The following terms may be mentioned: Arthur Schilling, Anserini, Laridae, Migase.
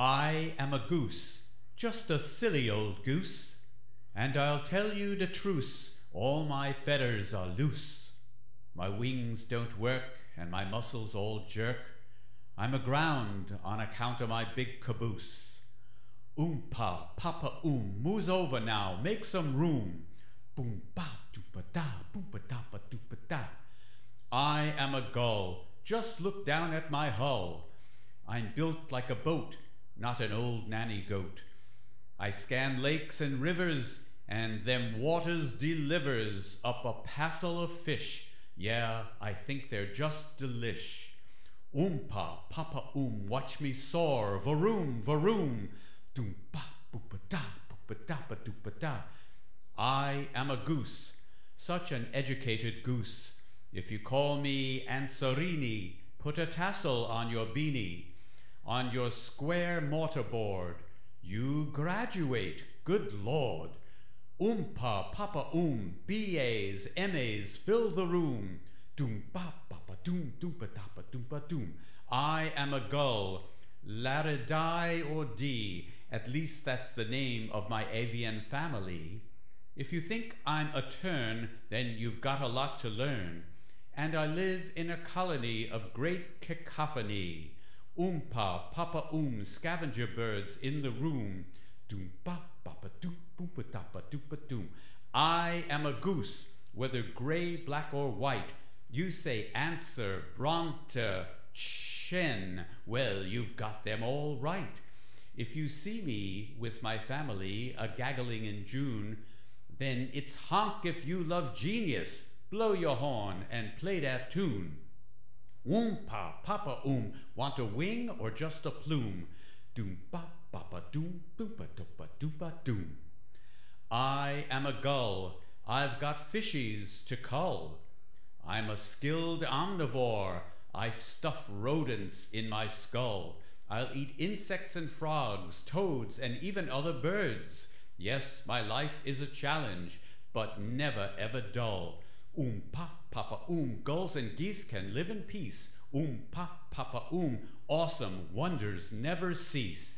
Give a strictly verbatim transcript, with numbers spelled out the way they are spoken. I am a goose, just a silly old goose, and I'll tell you the truce, all my feathers are loose. My wings don't work, and my muscles all jerk. I'm aground on account of my big caboose. Oom-pa, papa-oom, moves over now, make some room. Boom-ba-doop-a-da, boom-ba-da-ba-doop-a-da. I am a gull, just look down at my hull. I'm built like a boat, not an old nanny goat. I scan lakes and rivers, and them waters delivers up a passel of fish. Yeah, I think they're just delish. Oom-pa, papa-oom, watch me soar, varoom, varoom. Doom-pa, boop-a-da, boop-a-da-ba-doop-a-da. I am a goose, such an educated goose. If you call me Anserini, put a tassel on your beanie. On your square mortarboard, you graduate, good Lord. Oom-pa, papa-oom, B A's, M A's, fill the room. Doom-pa-pa-pa-doom, doom-pa-da-pa-doom-pa-doom. I am a gull, Laridae or D, at least that's the name of my avian family. If you think I'm a tern, then you've got a lot to learn. And I live in a colony of great cacophony. Oom-pa, papa-oom, scavenger birds in the room. Doom-pa-pa-pa-doom, boom-pa-da-pa-doom-pa-doom. I am a goose, whether gray, black, or white. You say answer, bronter, chen. Well, you've got them all right. If you see me with my family, a-gaggling in June, then it's honk if you love genius. Blow your horn and play that tune. Oom-pa, papa-oom, want a wing or just a plume? Doom-pa-pa-pa-doom, doom-pa-doom-pa-doom-pa-doom. I am a gull, I've got fishies to cull. I'm a skilled omnivore, I stuff rodents in my skull. I'll eat insects and frogs, toads, and even other birds. Yes, my life is a challenge, but never ever dull. Oom-pa, papa-oom, gulls and geese can live in peace. Oom-pa, papa-oom, awesome wonders never cease.